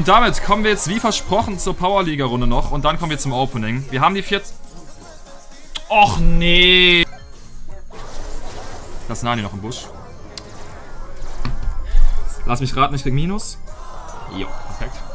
und damit kommen wir jetzt wie versprochen zur Powerliga-Runde noch. Und dann kommen wir zum Opening. Wir haben die vierte... Och, nee. Das Nani noch im Busch. Lass mich raten, ich krieg Minus. Jo, perfekt.